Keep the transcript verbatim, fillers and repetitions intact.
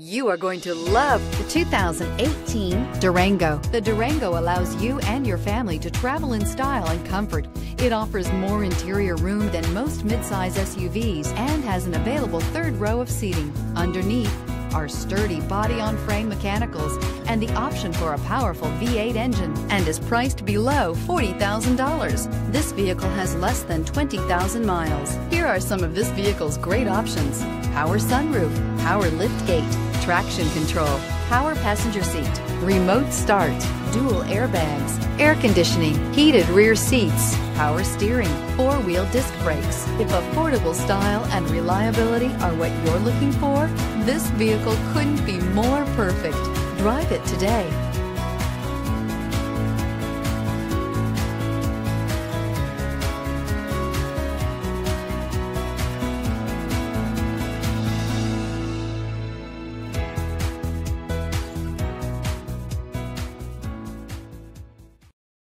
You are going to love the two thousand eighteen Durango. The Durango allows you and your family to travel in style and comfort. It offers more interior room than most midsize S U Vs and has an available third row of seating. Underneath are sturdy body-on-frame mechanicals and the option for a powerful V eight engine, and is priced below forty thousand dollars. This vehicle has less than twenty thousand miles. Here are some of this vehicle's great options: power sunroof, power lift gate, traction control, power passenger seat, remote start, dual airbags, air conditioning, heated rear seats, power steering, four-wheel disc brakes. If affordable style and reliability are what you're looking for, this vehicle couldn't be more perfect. Drive it today.